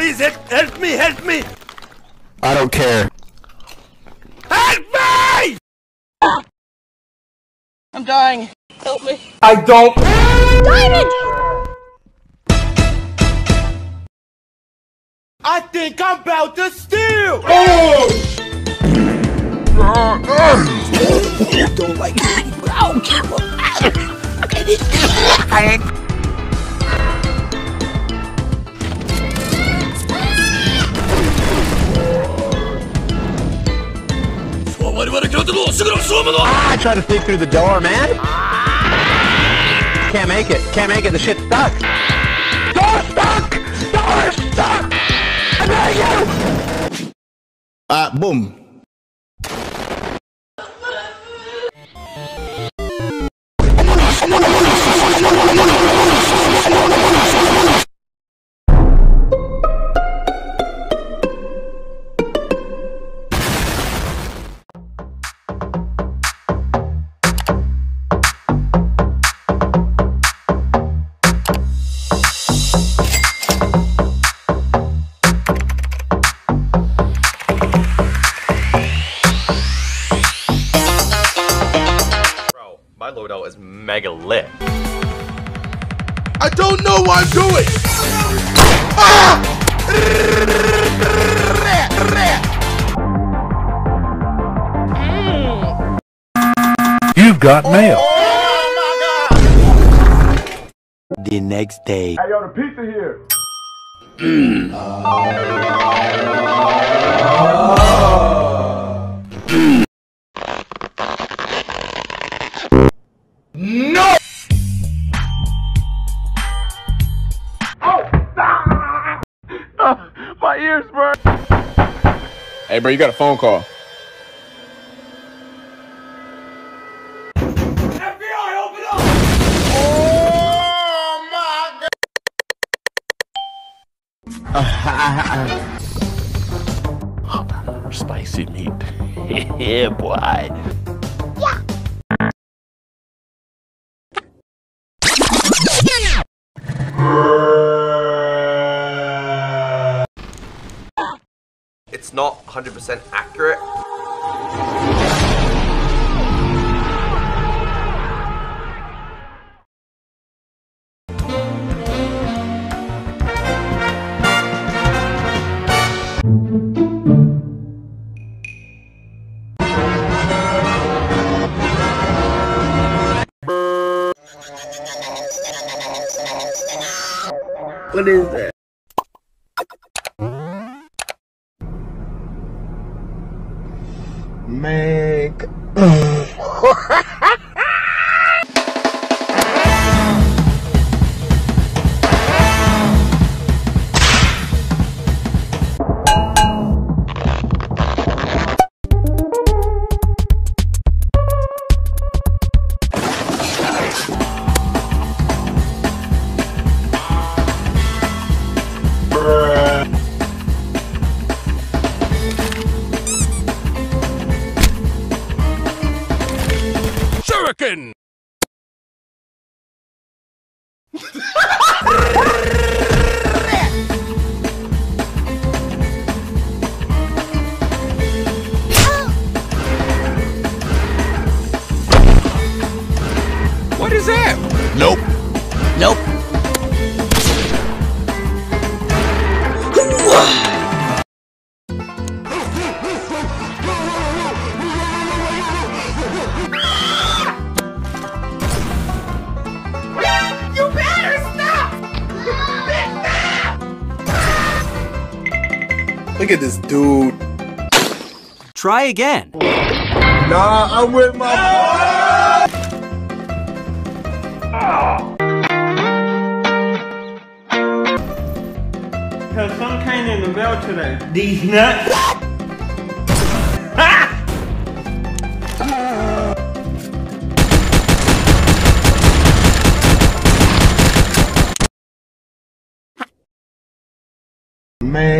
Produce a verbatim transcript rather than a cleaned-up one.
Please help, help me, help me! I don't care. Help me! I'm dying. Help me. I don't. Diamond! I think I'm about to steal! Oh! I don't like it. I don't care what I did. I try to sneak through the door, man. Can't make it. Can't make it. The shit's stuck. Door stuck. Door stuck. I got you. Uh, boom. My loadout is mega lit. I don't know what I'm doing! Ah! You've got oh, mail. Oh my God. The next day. Hey, yo, the pizza here. Mm. Oh. Mm. No! Oh! Ah! Uh, my ears burn! Hey, bro, you got a phone call. F B I, open up! Oh my God! Spicy meat. Yeah, boy. It's not one hundred percent accurate. What is that? Make Shuriken! What is that? Nope. Nope. Look at this dude. Try again. Nah, I'm with my ah! boy. Cause some came in the mail today. These nuts. Ah! Ah! Man.